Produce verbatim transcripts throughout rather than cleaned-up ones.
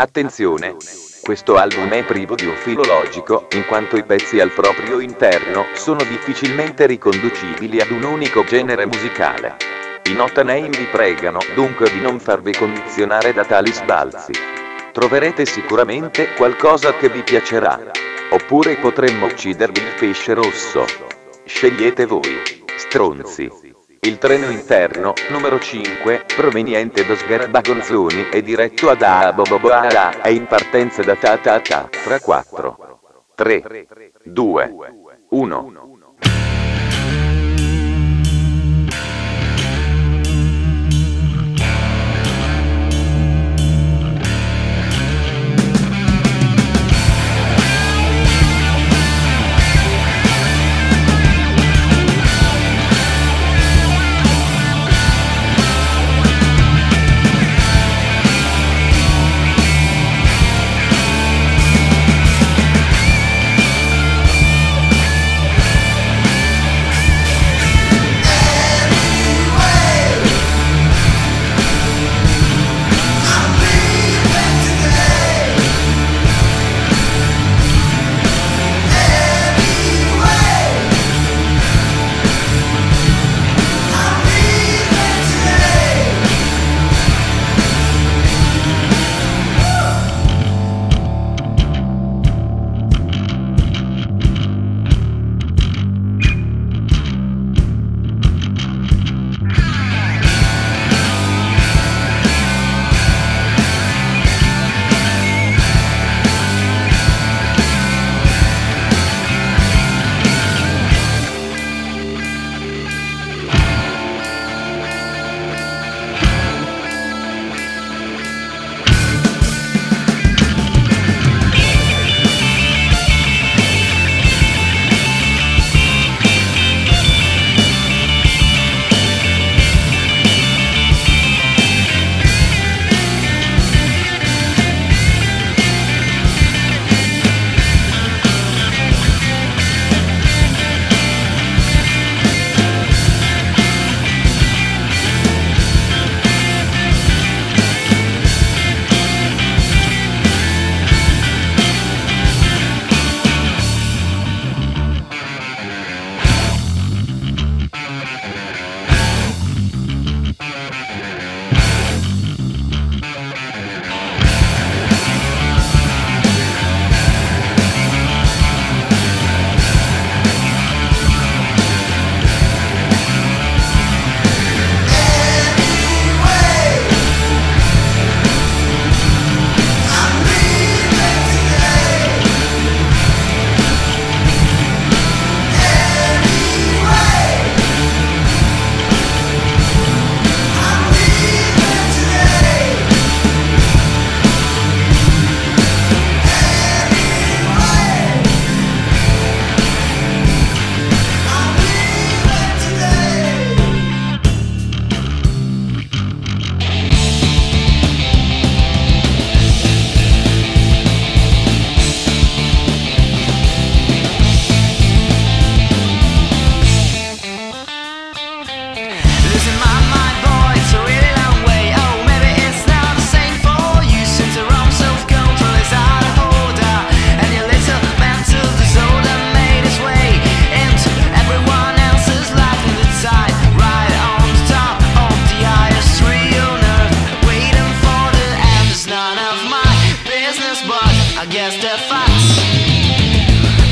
Attenzione, questo album è privo di un filo logico, in quanto i pezzi al proprio interno sono difficilmente riconducibili ad un unico genere musicale. I Nottanei vi pregano dunque di non farvi condizionare da tali sbalzi. Troverete sicuramente qualcosa che vi piacerà. Oppure potremmo uccidervi il pesce rosso. Scegliete voi, stronzi. Il treno interno, numero cinque, proveniente da Sgarbagonzoni e diretto ad Aaboboboara, è in partenza da ta ta ta, tra quattro, tre, due, uno.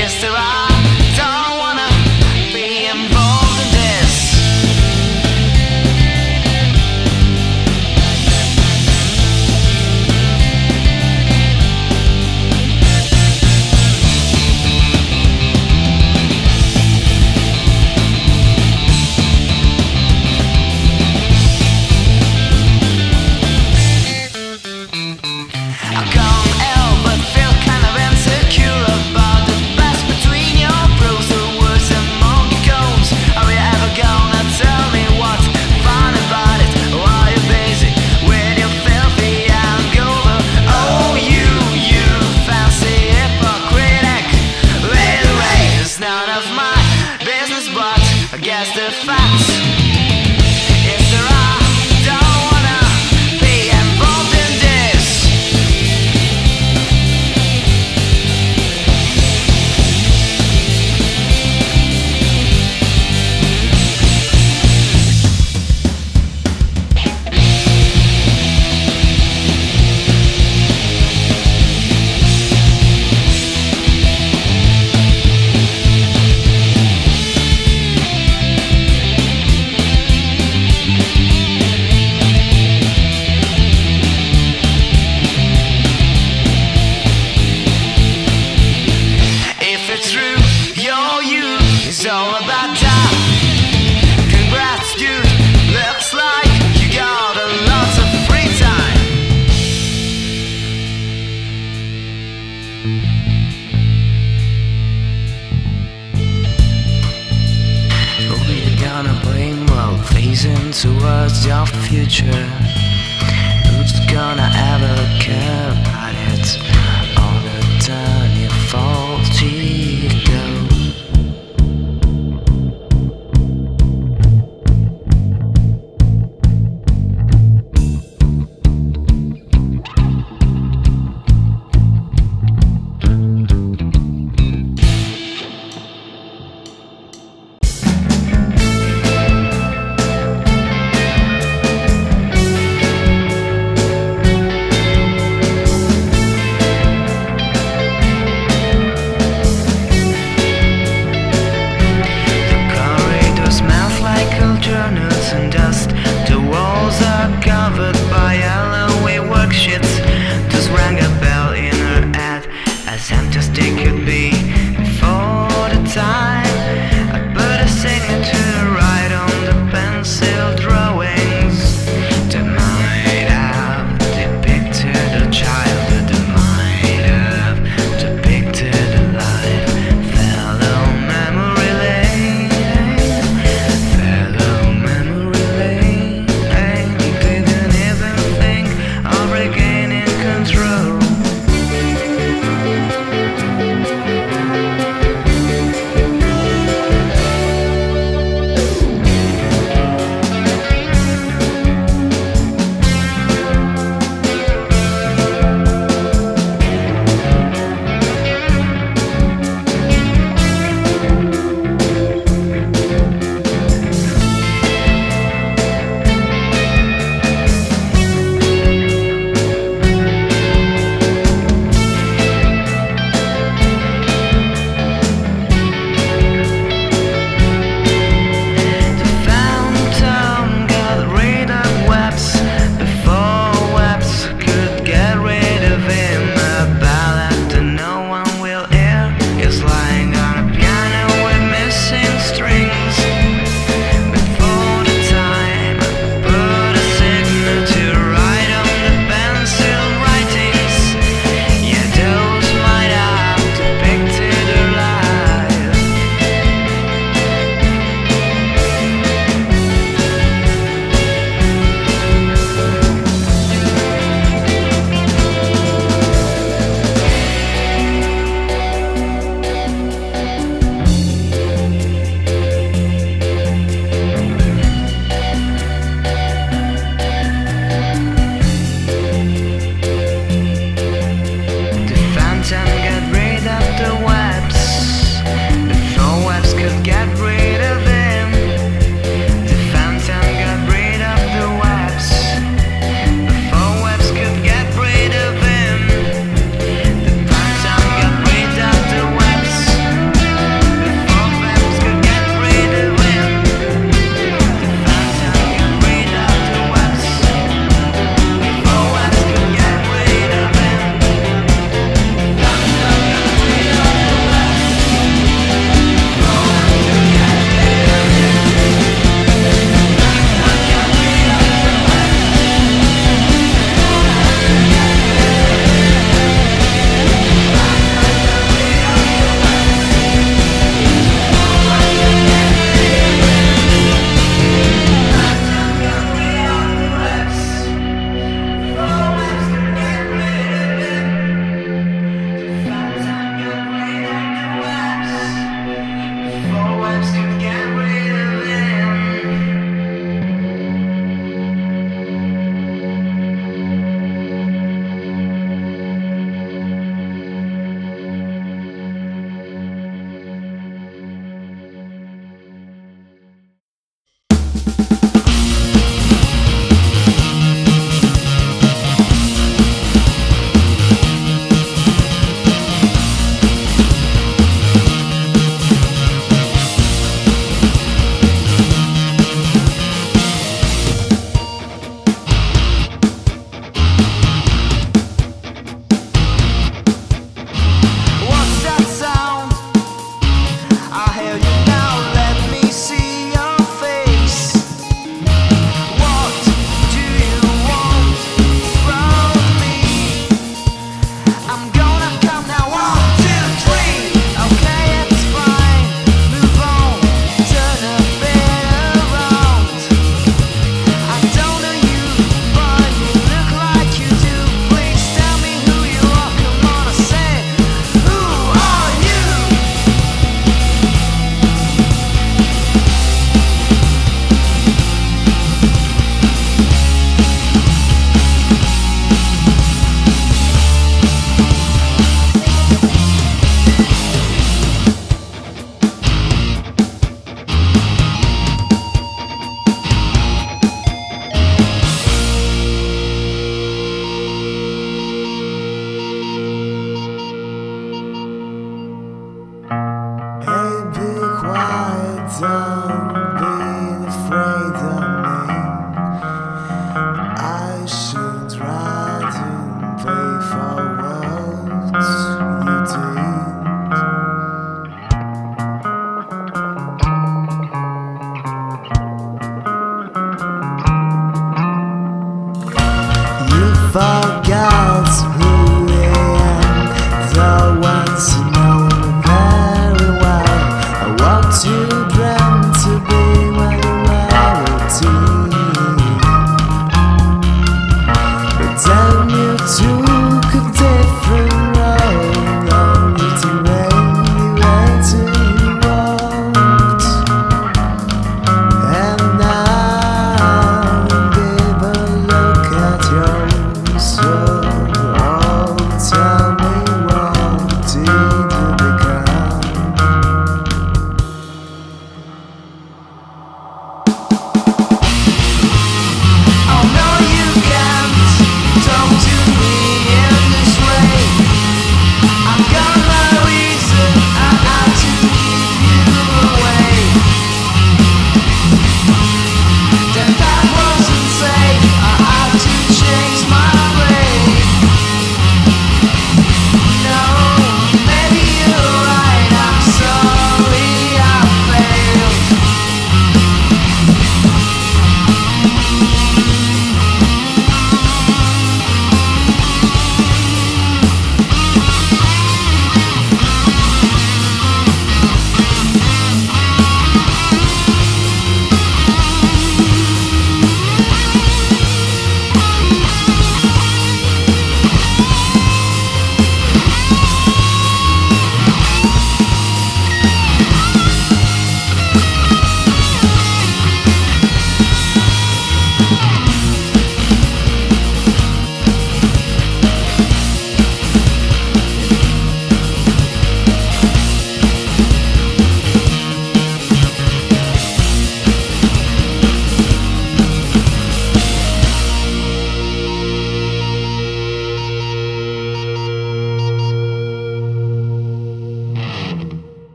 If there are, don't wanna be involved in this. future. Who's gonna ever care about it? All the time you fall to go. We'll be right back.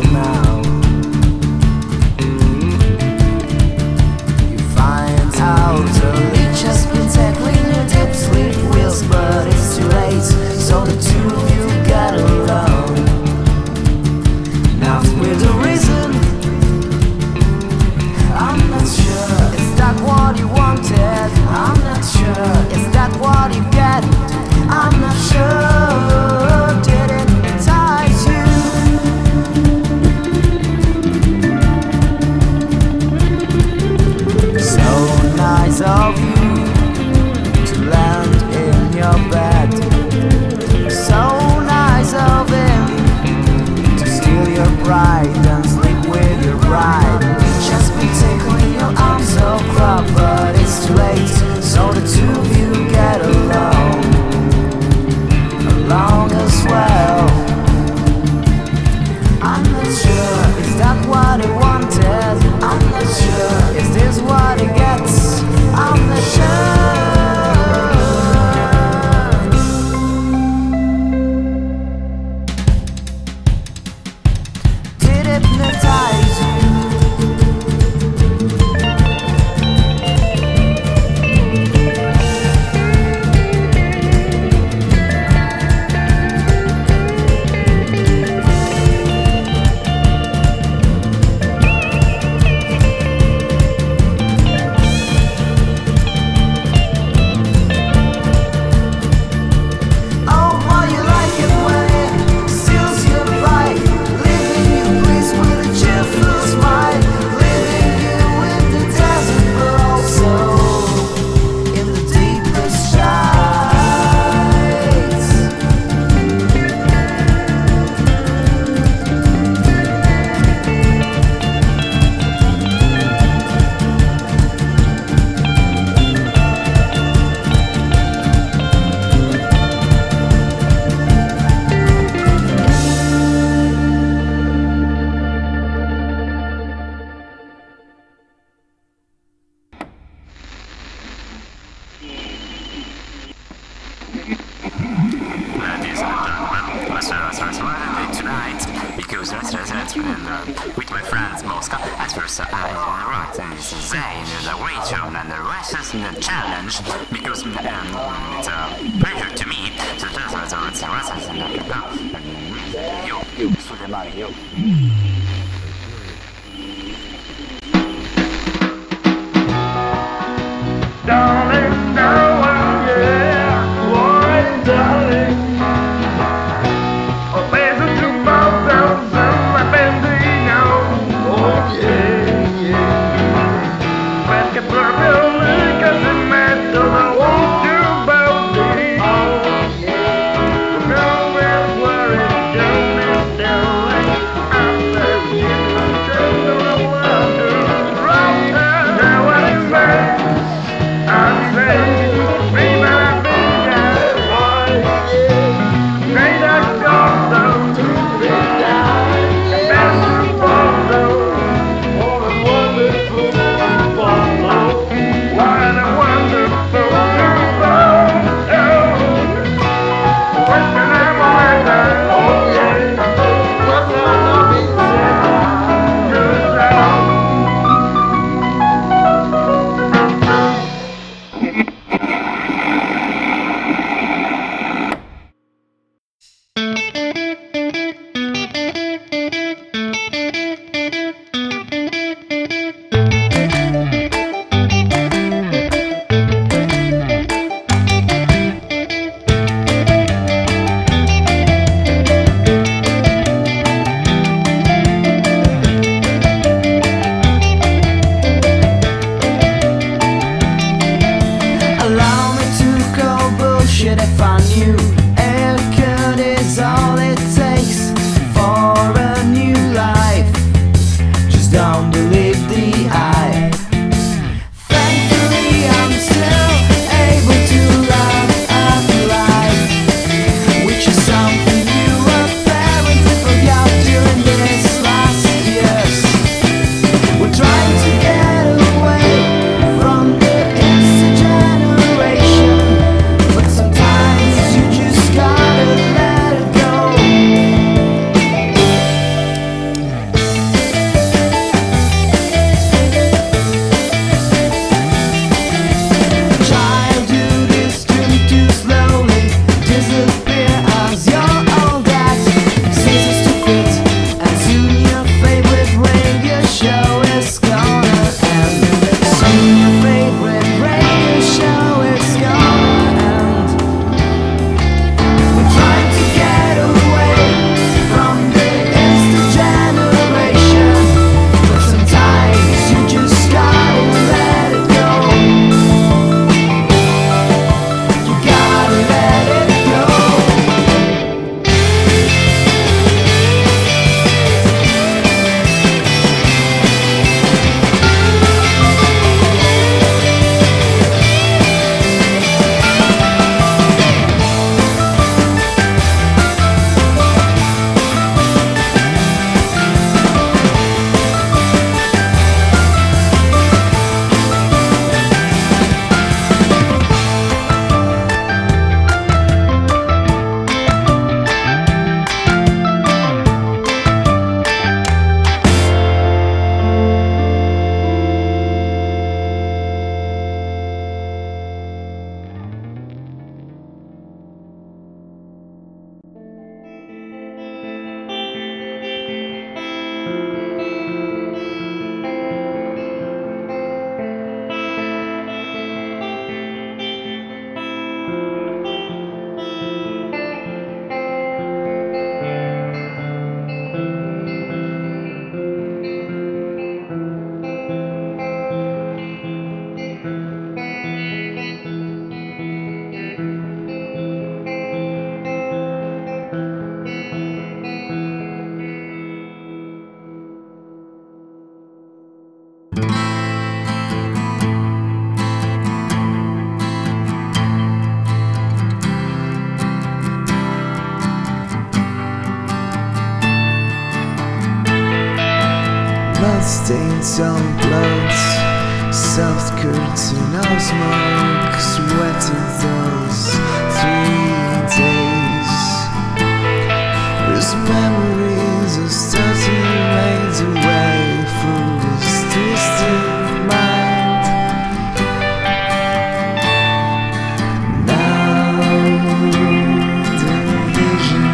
We're bloodstains on blood, soft curtain of smoke, sweating those three days. These memories are starting to fade away from this twisted mind. Now the vision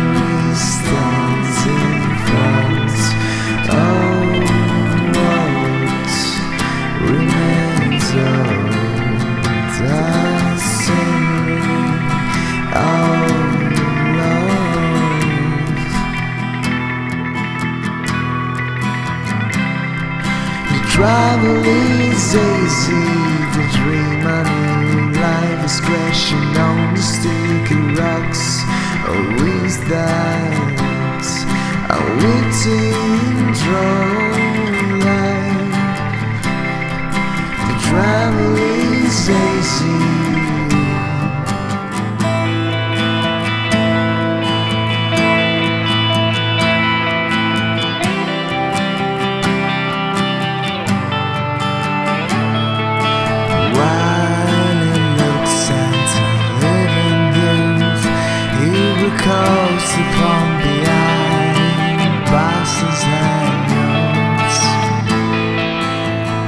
is standing in front of what remains of the scenery of travel is easy, the dream of new life is crashing on the sticky rocks. Oh, is that a waiting draw line? The travel is easy. Coast upon behind buses and notes.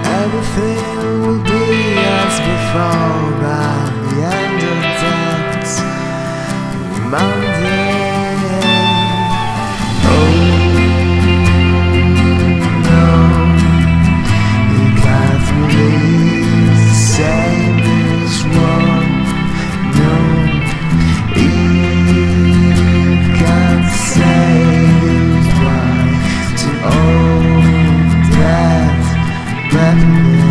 Everything will be as before by the end of that Monday. Oh no, the path will be the same as one. No, even that madness.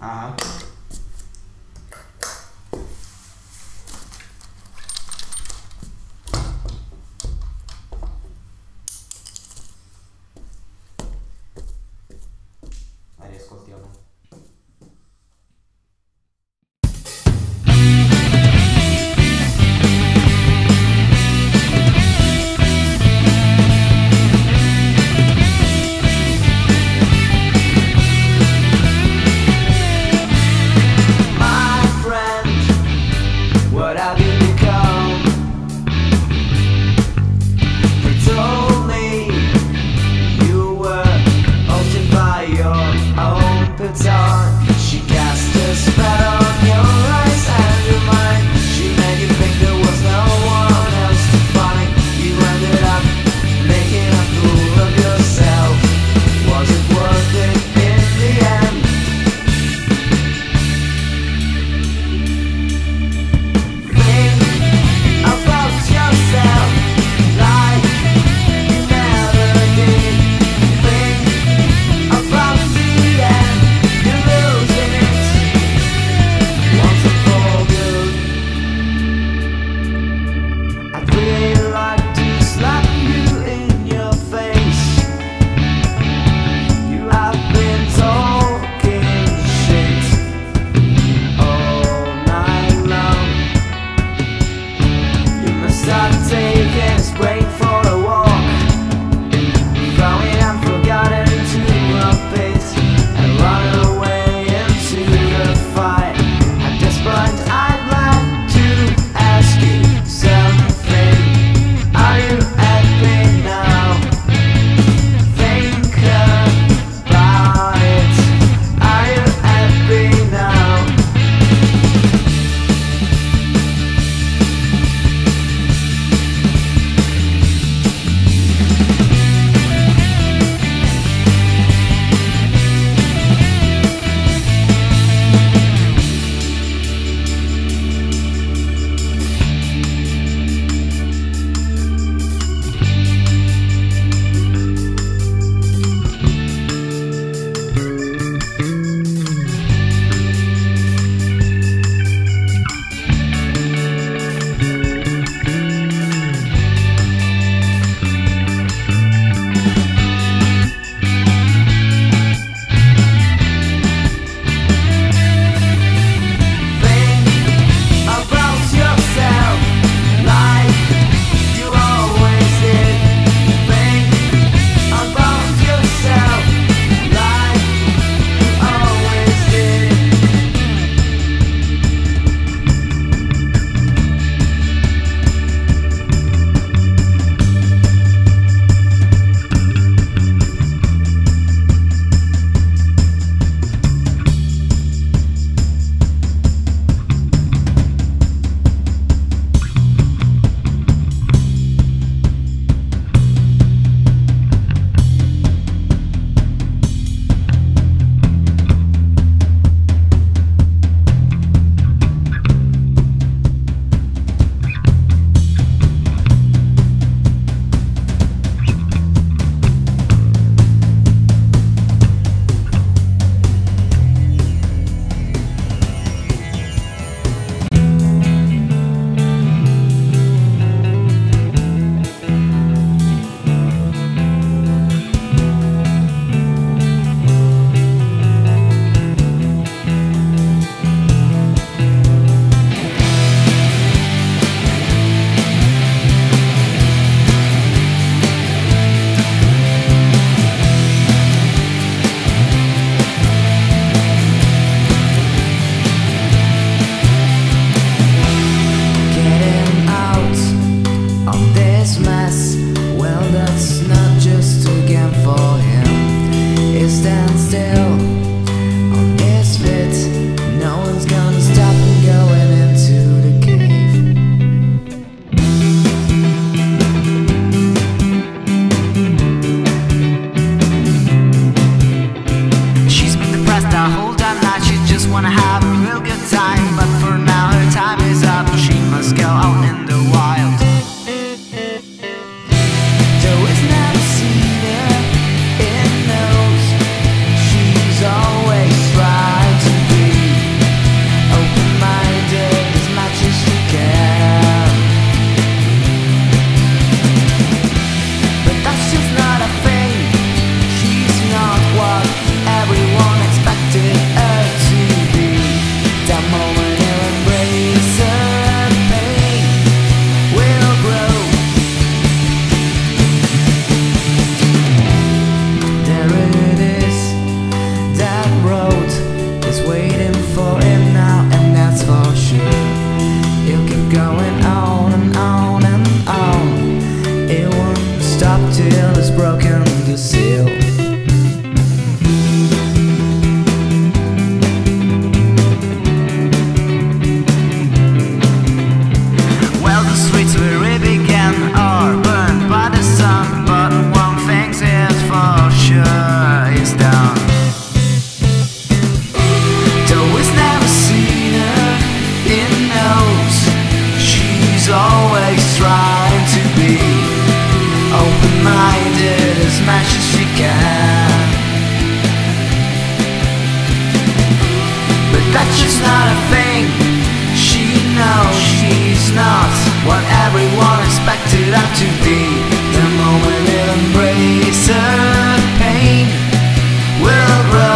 Ah. Always try to do bocca. But that's just not a thing. She knows she's not what everyone expected her to be. The moment it embraces her pain will grow.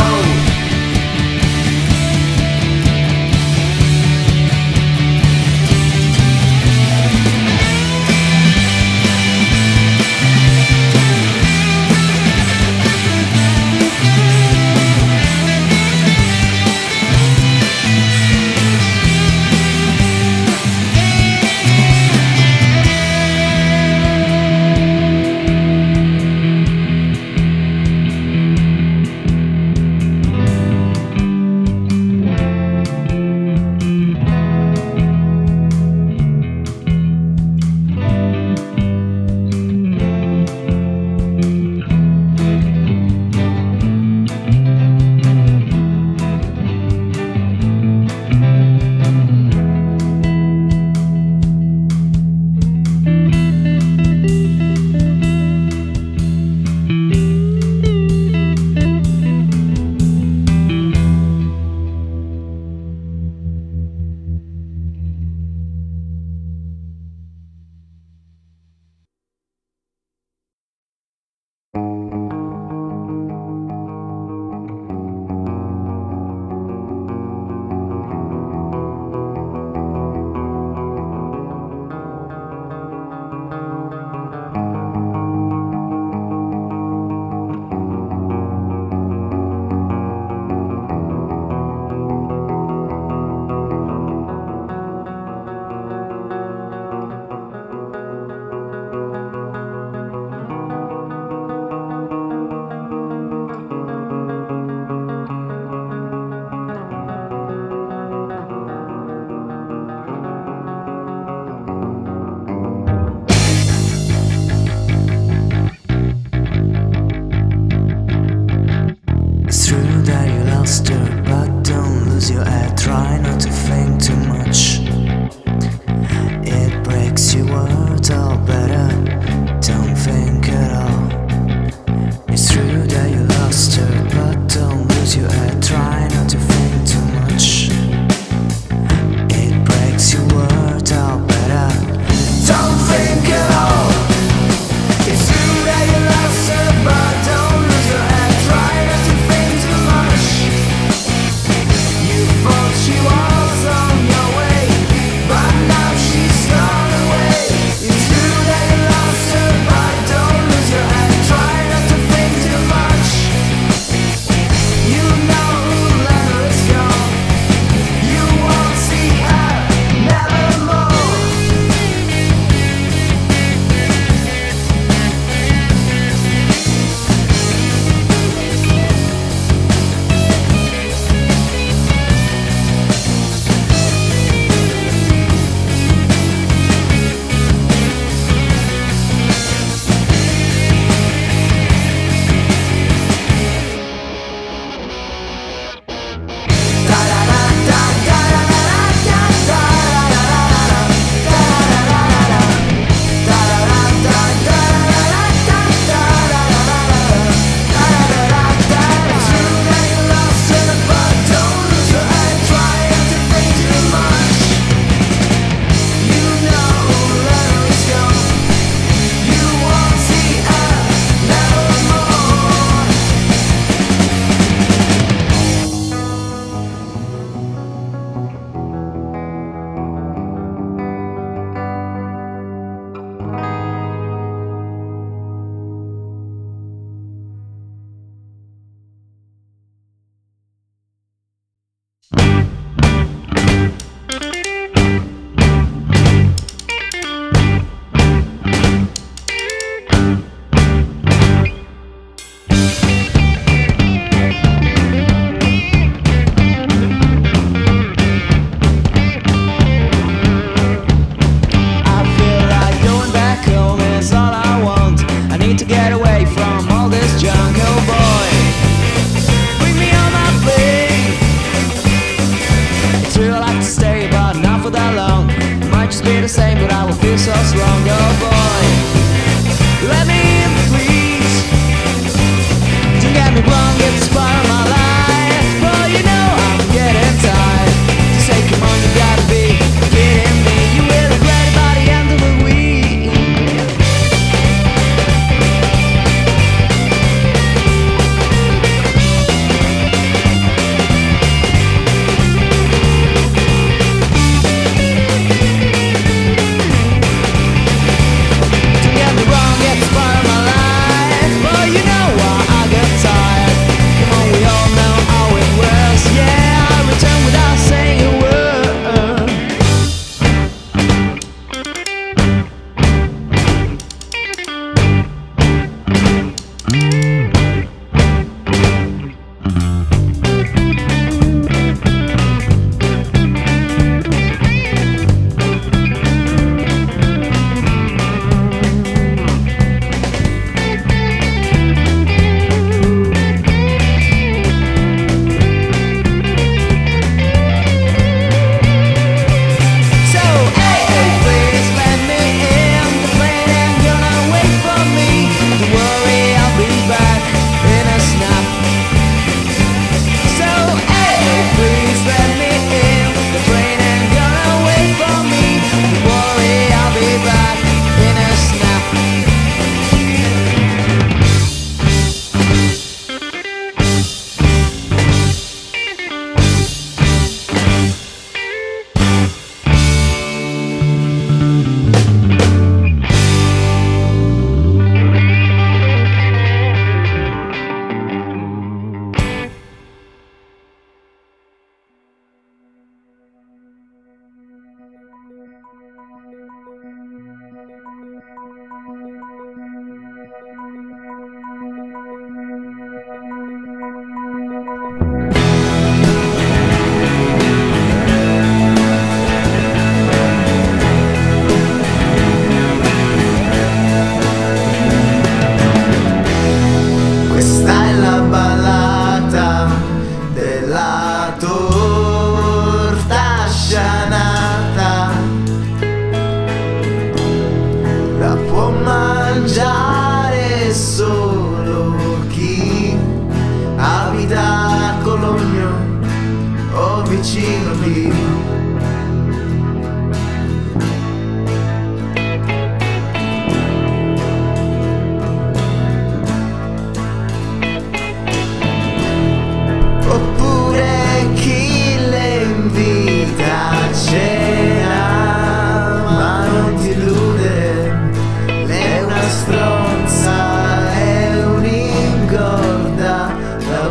Let me in, please.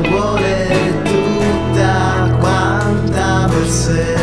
vuole tutta quanta per sé.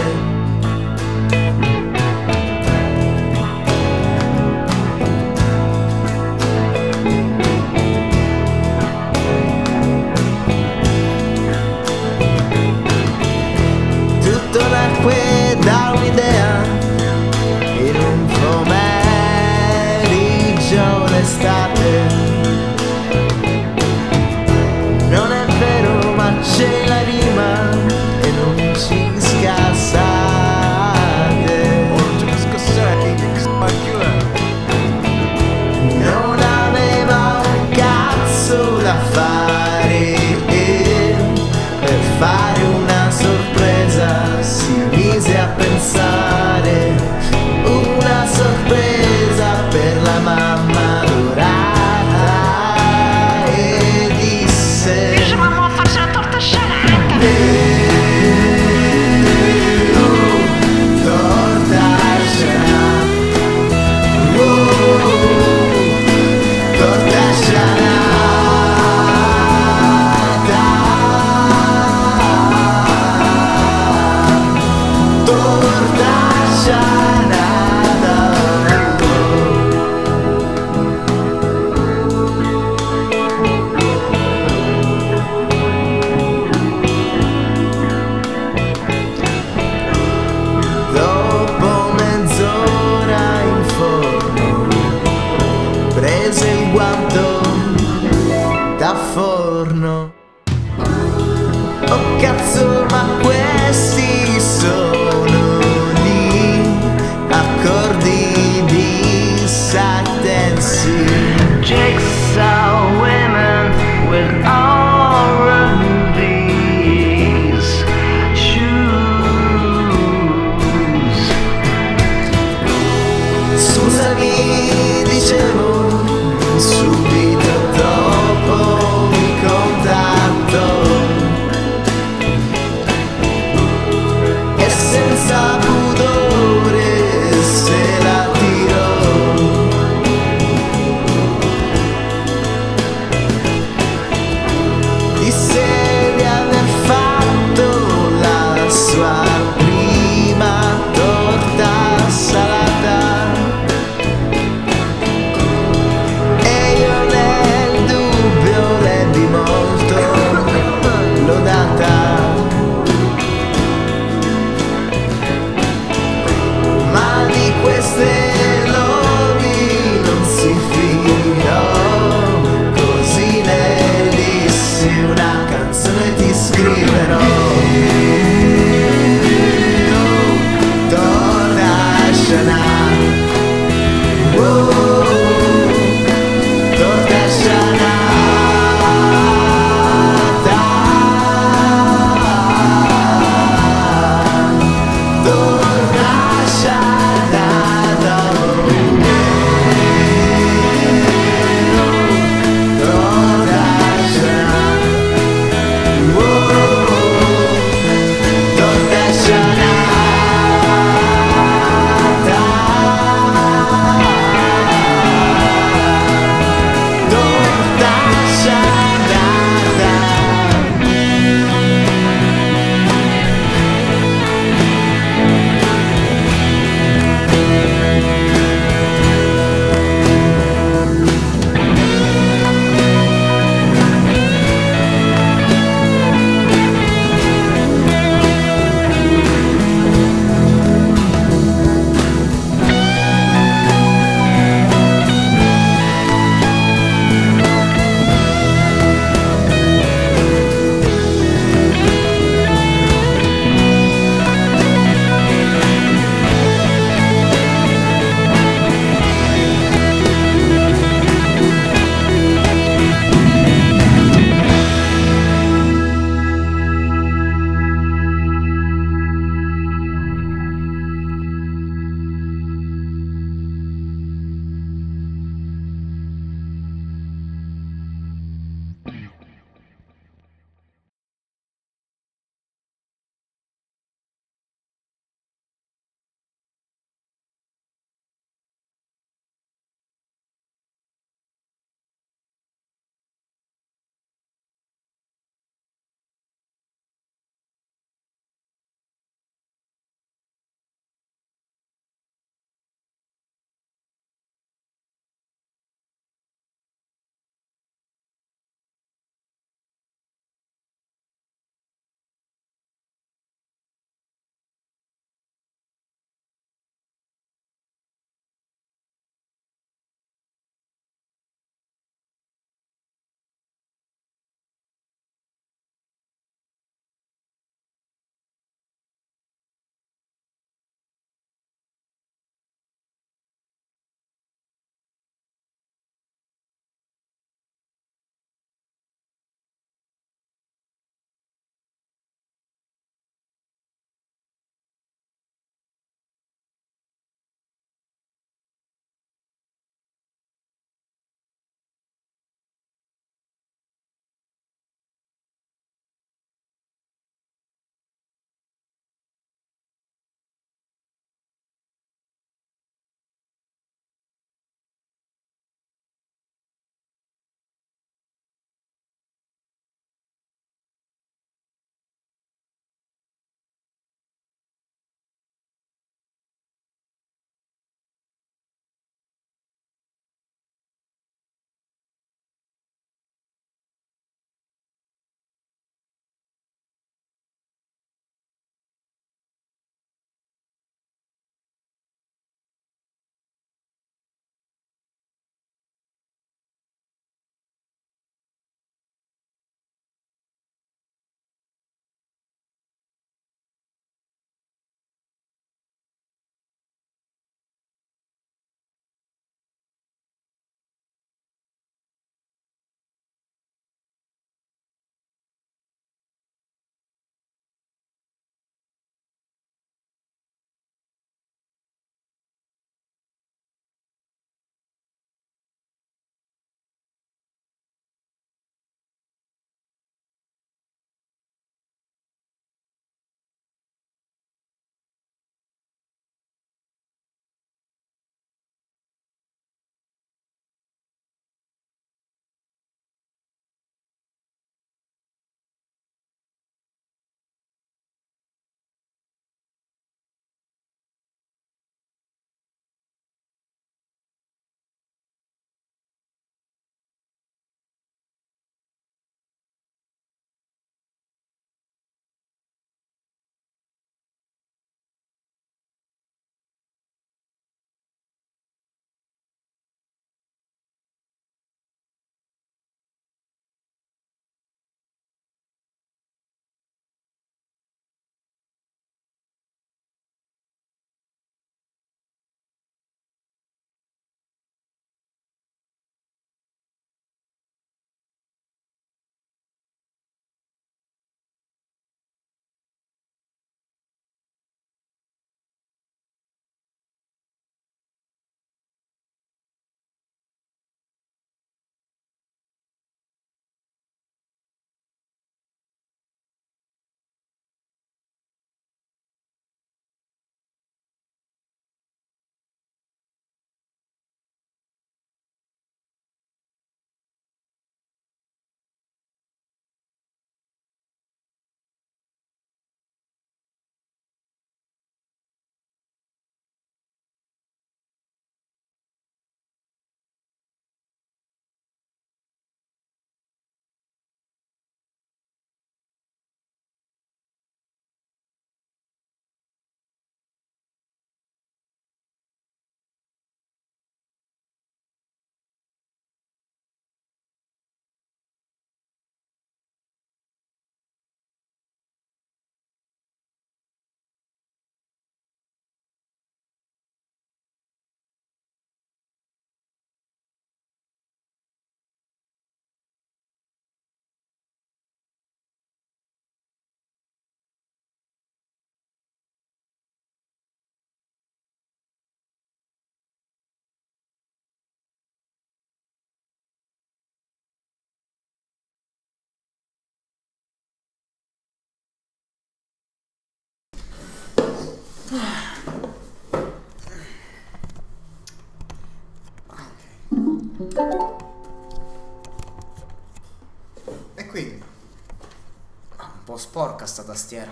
Ok. E quindi? Ah, un po' sporca sta tastiera.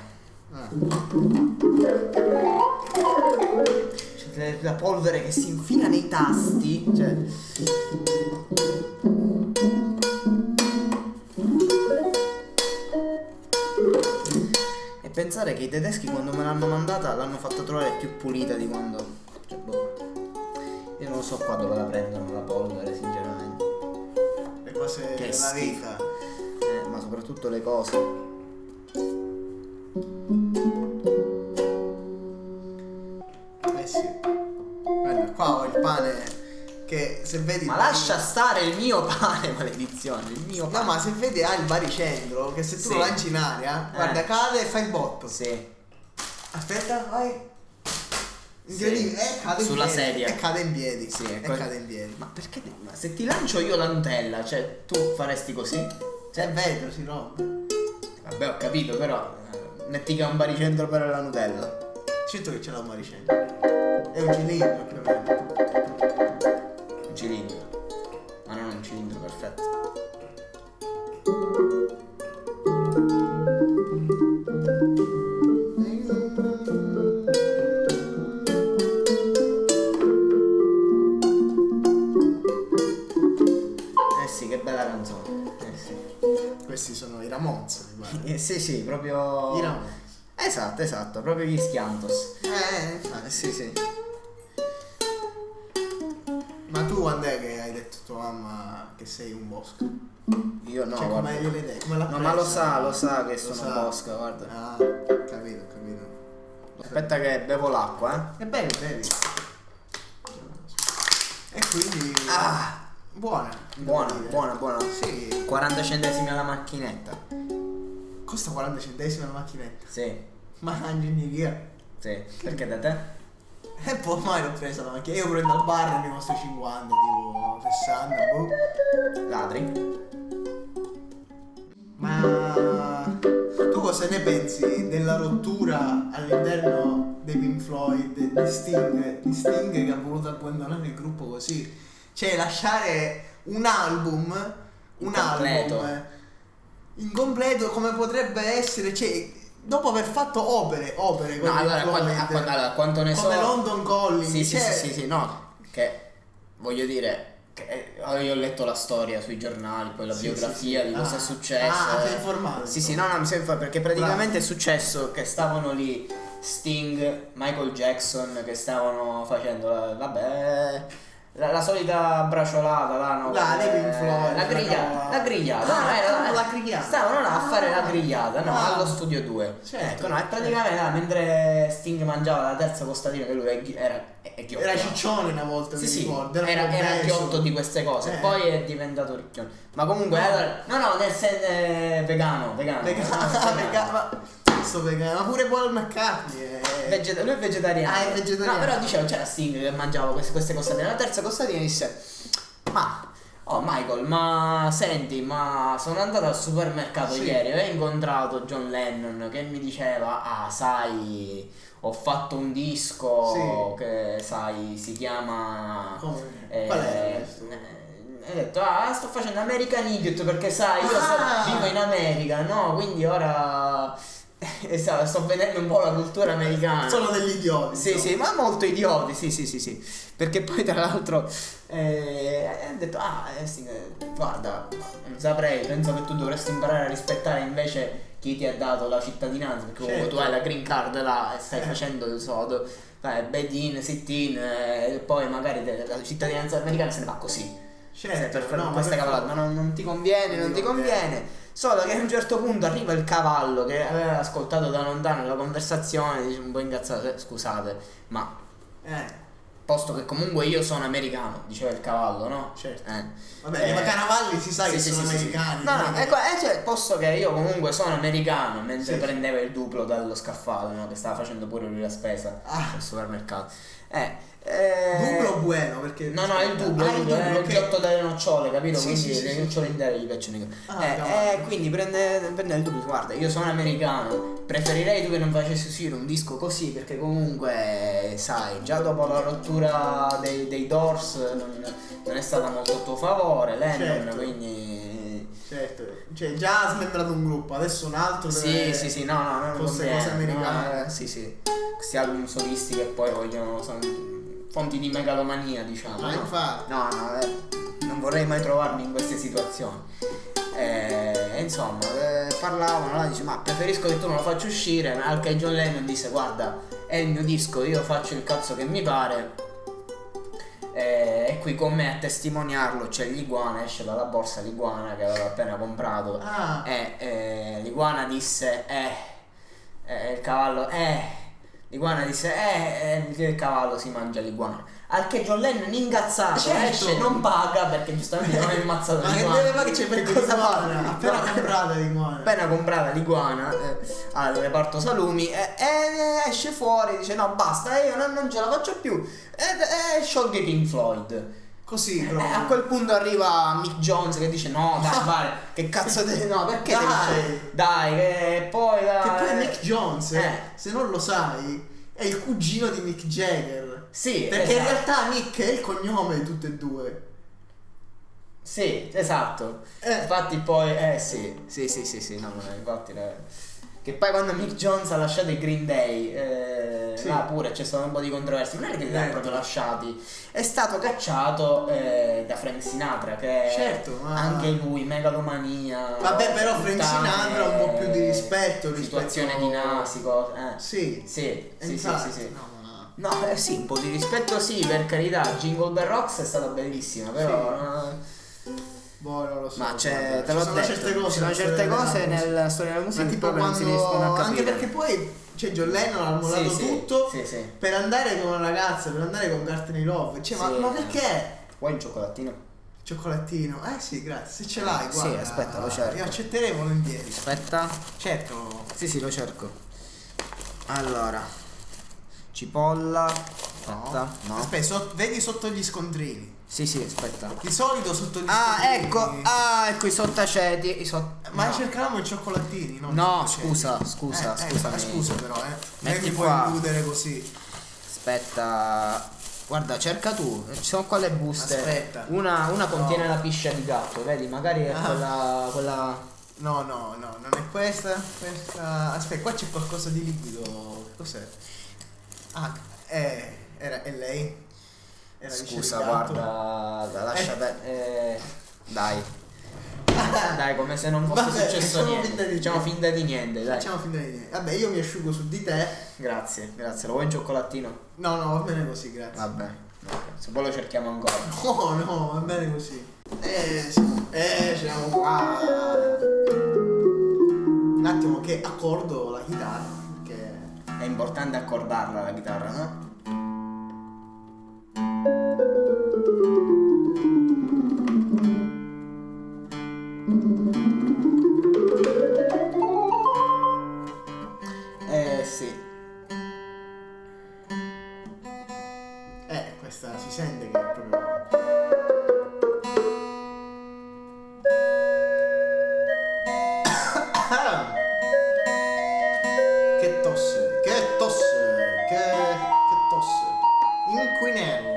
Ah. C'è la polvere che si infila nei tasti. Cioè... Pensare che i tedeschi quando me l'hanno mandata l'hanno fatta trovare più pulita di quando... Cioè, boh. Io non lo so qua dove la prendono la polvere, sinceramente. Le cose che della vita. Eh, ma soprattutto le cose. Eh sì. Guarda, qua ho il pane che se vedi... Ma lascia stare il mio pane, maledizione, il mio pane. No, ma se vedi ha il baricentro, che se tu sì. lo lanci in aria, eh. guarda, cade e fa il botto. Sì. Aspetta, vai. Sì. E cade Sulla in piedi. sedia. E cade in piedi. Sì, e cade in piedi. Ma perché? Ma se ti lancio io la Nutella, cioè tu faresti così? Cioè è vetro, si rompe. Vabbè, ho capito, però metti che ha un baricentro per la Nutella. Certo che ce l'ha un baricentro. È un cilindro più o meno. cilindro ma non è un cilindro perfetto. Eh sì, che bella canzone. Eh sì. Questi sono i Ramones. eh sì sì proprio i Ramones. Esatto, esatto, proprio gli Schiantos. Eh, eh sì sì. Ma tu quando è che hai detto tua mamma che sei un bosco? Io no, cioè, guarda. Come l'idea? Come l'ha presa? No, ma lo sa, lo sa che sono un bosco, guarda. Ah, capito, capito. Aspetta che bevo l'acqua, eh. E bevi, bevi. E quindi... Ah! Buona. Buona, buona, buona. Sì. quaranta centesimi alla macchinetta. Costa quaranta centesimi alla macchinetta? Sì. Ma mangiami via. Sì. Perché da te? E poi mai l'ho presa la macchina, io prendo al bar e mi costa cinquanta, tipo sessanta, boh. Ladri. Ma tu cosa ne pensi della rottura all'interno dei Pink Floyd, di Sting, di Sting che ha voluto abbandonare il gruppo così? Cioè lasciare un album, un incompleto. album incompleto come potrebbe essere, cioè... Dopo aver fatto opere, opere no, allora, quando, allora, quanto ne so, come London Calling. Sì, cioè... sì, sì, sì, sì, no, che voglio dire, che, io ho letto la storia sui giornali, poi la sì, biografia sì, sì. di cosa ah. è successo. Ah, sei informato. Sì, sì, no, no, mi sei informato, perché praticamente Bravo. è successo che stavano lì Sting, Michael Jackson, che stavano facendo, la, vabbè... La, la solita braciolata là, no? La, eh, Pink Floyd, la grigliata, la grigliata, ah, no, era, la grigliata. Stavano là a fare ah, la grigliata, no? Ah, allo studio due. Certo, ecco, no, e praticamente là, mentre Sting mangiava la terza costatina, che lui era ghiotto. Era ciccione una volta, sì, sì, ricordo, era, era ghiotto di queste cose, eh. poi è diventato ricchione. Ma comunque, no, era, no, no, nel senso eh, vegano, vegano. Vegano, vegano. Vegano, ma pure Paul McCartney è... Vegeta lui è vegetariano. Ah, è vegetariano. No, però dicevo, c'era Sting che mangiava queste, queste costatine. La terza costatina disse: Ma oh Michael, ma senti, ma sono andato al supermercato sì. ieri e ho incontrato John Lennon che mi diceva: Ah, sai, ho fatto un disco sì. che sai, si chiama. Oh, eh, qual è? Eh, E ho detto, ah, sto facendo American Idiot perché sai, io ah. sto, vivo in America, no? Quindi ora. Sto vedendo un po' la cultura americana. Sono degli idioti. Sì, no? sì, ma molto idioti. Sì, sì, sì, sì. Perché poi, tra l'altro, eh, ho detto: Ah, sì, guarda, non saprei. Penso che tu dovresti imparare a rispettare invece chi ti ha dato la cittadinanza. Perché certo. tu hai la green card là e stai eh. facendo il sodo, fai bed-in, sit-in, e poi magari la cittadinanza americana se ne va così. Certo, per no, questa cavalata, no, non ti conviene, non ti conviene. Solo che a un certo punto arriva il cavallo che aveva ascoltato da lontano la conversazione, dice un po' ingazzato, scusate, ma eh. posto che comunque io sono americano, diceva il cavallo, no? Certo. Eh. Vabbè, eh, ma canavalli si sa sì, che sì, sono sì, americani. Sì. No, no, ecco, eh, cioè, posto che io comunque sono americano, mentre sì. prendeva il duplo dallo scaffale, no? Che stava facendo pure lui la spesa ah. al supermercato. Eh. Eh... Dublo o bueno? Perché no, no, è il dublo, ah, è il dublo, è il giotto delle nocciole, capito? Sì, quindi sì, le sì, nocciole sì. intere gli piacciono. Ah, eh, eh, quindi prende, prende il dublo. Guarda, io sono americano, preferirei tu che non facessi uscire un disco così, perché comunque, sai, già dopo la rottura dei, dei Doors non, non è stata molto a tuo favore, Lennon, certo. quindi... Certo, cioè già ha smembrato un gruppo, adesso un altro. Sì, sì, sì, no, no, non fosse cose americane. No, sì, sì. Questi album solisti che poi vogliono sono fonti di megalomania, diciamo. Ma no? infatti. No, no, eh, non vorrei mai trovarmi in queste situazioni. E eh, insomma, eh, parlavano, allora dice, ma preferisco che tu non lo faccia uscire, ma anche John Lennon disse, guarda, è il mio disco, io faccio il cazzo che mi pare. E qui con me a testimoniarlo c'è l'iguana, esce dalla borsa l'iguana che avevo appena comprato. Ah. E eh, l'iguana disse eh, eh il cavallo eh l'iguana disse eh, eh il cavallo si mangia l'iguana, al che John Lennon ingazzato certo. esce, non paga perché giustamente non è ammazzato l'iguana. Ma che deve c'è per cosa parla? Appena comprata l'iguana, appena comprata l'iguana eh, al reparto salumi e eh, eh, esce fuori, dice no basta, io non, non ce la faccio più. E scioglie Pink Floyd. Così però. Eh, a quel punto arriva Mick Jones che dice no dai vale, che cazzo te... no perché dai dice, dai che poi dai, che poi Mick Jones eh. se non lo sai è il cugino di Mick Jagger. Sì, perché esatto. in realtà Mick è il cognome di tutte e due. Sì, esatto. eh. Infatti poi eh sì sì sì sì, sì no, no infatti eh. Che poi quando Mick Jones ha lasciato i Green Day, eh, sì. là pure c'è stato un po' di controversia, non è che li hanno proprio lasciati, è stato cacciato eh, da Frank Sinatra, che certo, ma... anche lui, megalomania. Vabbè però Frank Sinatra ha un po' più di rispetto rispetto situazione di Nasico. Eh. Sì, sì, sì, infatti, sì, sì, sì. No, ma... no eh, sì, un po' di rispetto sì, per carità, Jingle Bell Rocks è stata bellissima, però... Sì. Boh, non lo so. Ma c'è, te l'ho detto, certe cose, ci sono certe cose nella storia della musica che non si riescono a capire. Anche perché poi, cioè, John Lennon ha mollato sì, tutto sì, sì. per andare con una ragazza, per andare con Courtney Love. Cioè, sì. ma, ma perché? Vuoi un cioccolatino? Cioccolatino? Eh sì, grazie. Se ce l'hai, guarda. Sì, aspetta, lo cerco. Io accetterei volentieri. Aspetta. Certo. Sì, sì, lo cerco. Allora, cipolla. Aspetta, no. no. Aspetta, so, vedi sotto gli scontrini. Sì, sì, aspetta. Di solito sotto gli Ah, scontrini. ecco. Ah, ecco i sottaceti, i sott... Ma no. cercavamo i cioccolatini, no? No, scusa, scusa, eh, scusa. Eh, scusa però, eh. Metti puoi illudere così. Aspetta. Guarda, cerca tu. Ci sono qua le buste. Aspetta. Una, una contiene no. la piscia di gatto, vedi? Magari è ah. quella quella No, no, no, non è questa. Questa. Aspetta, qua c'è qualcosa di liquido. Cos'è? Ah, eh, era è lei. Era Scusa, guarda, la lascia eh. bene. Eh, dai, dai, come se non fosse Vabbè, successo niente. Facciamo finta di niente. Dai. Facciamo finta di niente. Vabbè, io mi asciugo su di te. Grazie, grazie. Lo vuoi un cioccolatino? No, no, va bene così, grazie. Vabbè, okay. Se poi lo cerchiamo ancora. No, no, va bene così. Eh, eh, siamo qua. Un attimo, che accordo la chitarra. Perché è importante accordarla la chitarra, no? Eh sì. Eh, questa si sente che è proprio. Che tosse, che tosse, che, che tosse. Inquinello.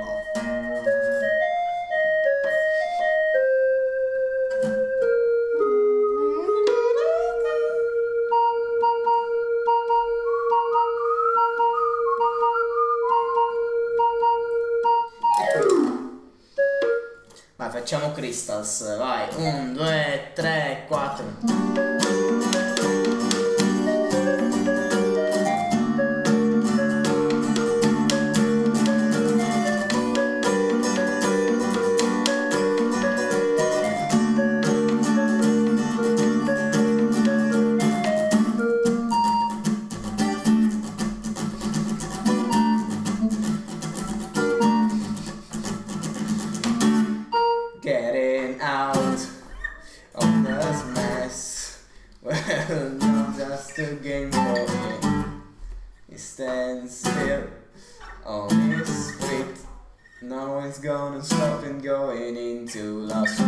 Facciamo crystals, vai, uno, due, tre, quattro. He stands still on his feet. Now it's gonna stop and going into loss.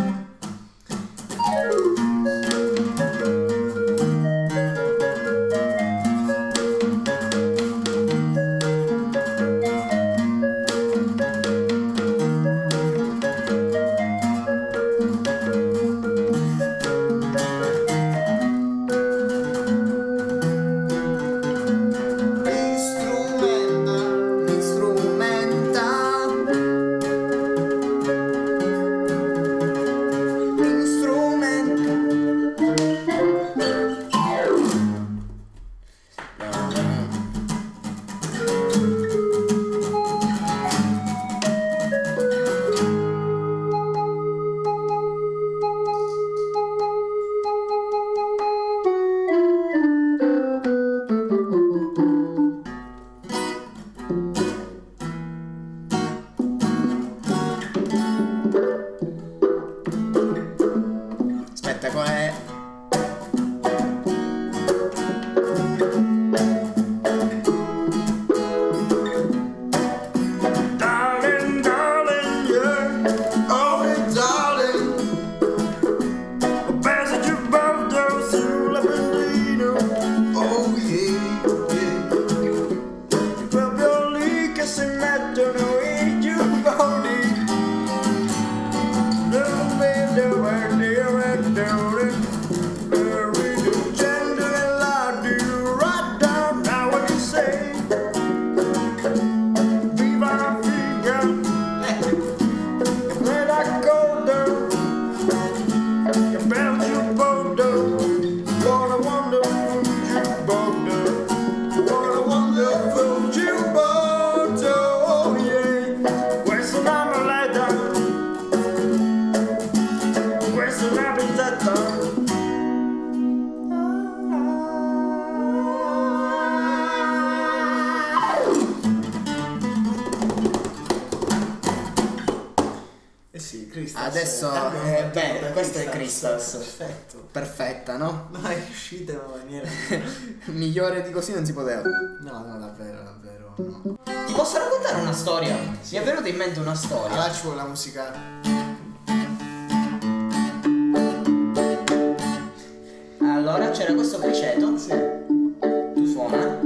Qual è? Darling, darling, yeah, oh darling, ho perso il bordo sulla pentina, oh yeah, yeah, proprio lì che si mettono i giubboni, non vedo guardare. Sì, Christus. Adesso eh, eh, beh, beh, questo Christus, è Christus. Perfetto. Perfetta, no? Ma è uscita in una maniera migliore di così non si poteva. No, no, davvero, davvero no. Ti posso raccontare una storia? Sì. Mi è venuta in mente una storia. Allora ci vuole la musica. Allora c'era questo criceto. Sì. Tu suona.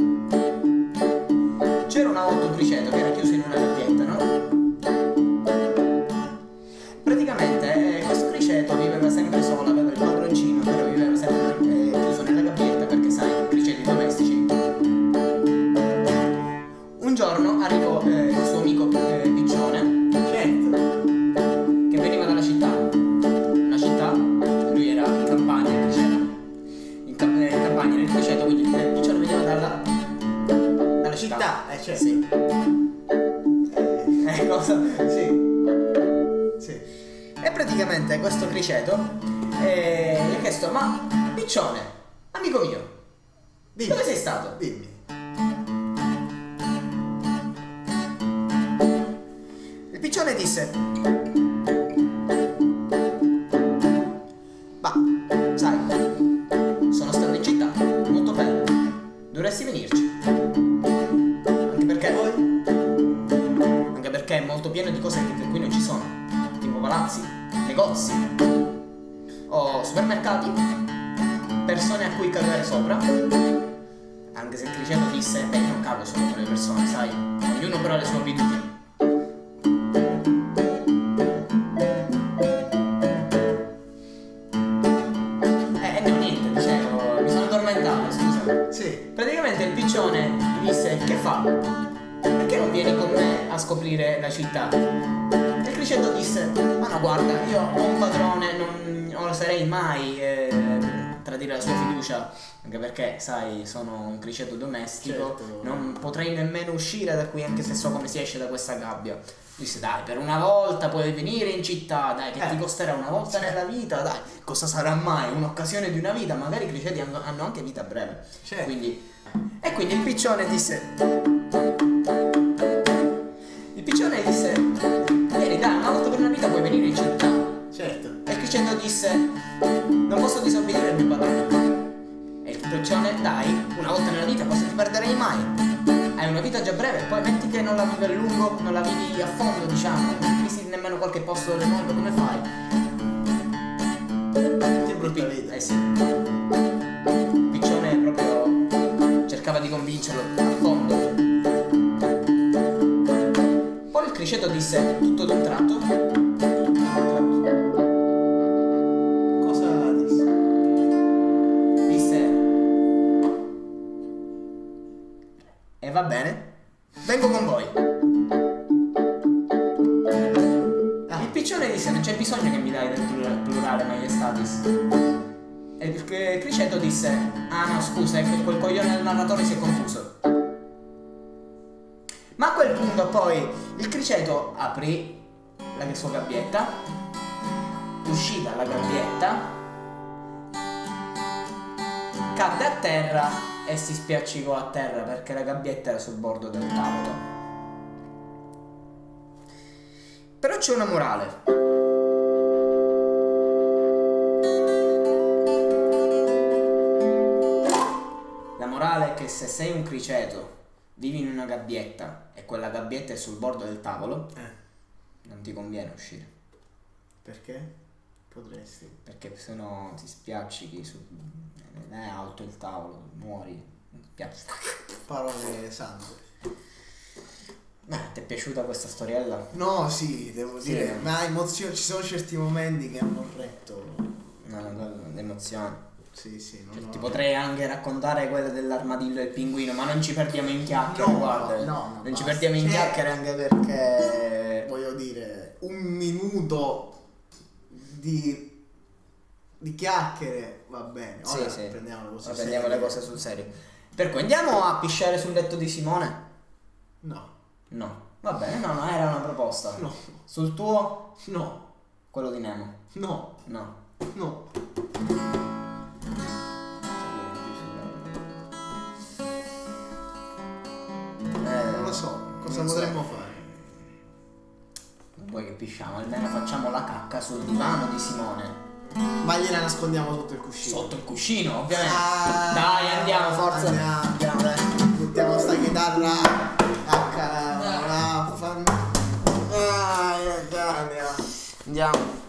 C'era una volta un criceto che era chiuso in una gabbietta, no? Praticamente eh, questo criceto viveva sempre solo, aveva il padroncino, però viveva sempre eh, chiuso nella gabbietta perché sai, criceti domestici. Un giorno arrivò eh, il suo amico eh, piccione, che veniva dalla città, una città, lui era in campagna, il criceto, in, camp in campagna nel criceto, quindi il piccione veniva dalla, dalla città. Città, eh, certo. Sì. Eh, cosa? Sì. Sì. E praticamente questo criceto eh, gli ha chiesto: ma piccione, amico mio, dimmi, dove sei stato? Dimmi. Il piccione disse: ma sai, sono stato in città, molto bello, dovresti venirci. Anche perché voi? Anche perché è molto pieno di cose che qui non ci sono. Palazzi, negozi o supermercati, persone a cui cagare sopra, anche se il criceto disse: beh, non cago solo con le persone, sai, ognuno però ha le sue abitudini. Eh, no, niente, dicevo, mi sono addormentato, scusa. Sì. Praticamente il piccione gli disse: che fa? Perché non vieni con me a scoprire la città? Il criceto disse: ma no, guarda, io ho un padrone, non, non lo sarei mai eh, tradire la sua fiducia, anche perché, sai, sono un criceto domestico, certo. Non potrei nemmeno uscire da qui, anche se so come si esce da questa gabbia. Disse: dai, per una volta puoi venire in città, dai, che eh, ti costerà una volta nella vita, dai, cosa sarà mai? Un'occasione di una vita, magari i criceti hanno, hanno anche vita breve. Certo. Quindi, e quindi il piccione disse... disse: non posso disobbedire il mio padrone. E il piccione: dai, una volta nella vita cosa ti perderei mai? Hai una vita già breve, poi metti che non la vivi a lungo, non la vivi a fondo, diciamo, non visiti nemmeno qualche posto del mondo, come fai? Che brutta vita. Eh sì. Piccione proprio cercava di convincerlo a fondo. Poi il criceto disse tutto d'un tratto. E va bene, vengo con voi. Ah. Il piccione disse non c'è bisogno che mi dai del plurale, plurale maiestatis. E il criceto disse ah no scusa, è che quel coglione del narratore si è confuso. Ma a quel punto poi il criceto aprì la sua gabbietta, uscì dalla gabbietta, cadde a terra e si spiaccicò a terra perché la gabbietta era sul bordo del tavolo. Però c'è una morale. La morale è che se sei un criceto, vivi in una gabbietta e quella gabbietta è sul bordo del tavolo, eh. non ti conviene uscire. Perché? Potresti. Perché se no ti spiaccichi su... è alto il tavolo, muori. Piazza. Parole sante. Ma ti è piaciuta questa storiella? No, sì, devo sì, dire, ma emozione, ci sono certi momenti che hanno retto. No, no, no, l'emozione. Sì, sì, non cioè, no, ti no. potrei anche raccontare quella dell'armadillo e il pinguino, ma non ci perdiamo in chiacchiere, no, guarda. No, no, non basta. Ci perdiamo in chiacchiere anche perché voglio dire, un minuto di di chiacchiere va bene, sì, ora sì. prendiamo, cose ora prendiamo le cose sul serio, per cui andiamo a pisciare sul letto di Simone? No, no, va bene, no, no, era una proposta. No, sul tuo? No, quello di Nemo? No, no, no. Eh, non lo so cosa non potremmo so. fare. Non vuoi che pisciamo, almeno facciamo la cacca sul divano di Simone. Ma gliela nascondiamo sotto il cuscino. Sotto il cuscino, ovviamente. Ah, dai, andiamo, forza. Andiamo, andiamo, dai. Buttiamo sta chitarra. H, la, fan. Dai, andiamo. Andiamo.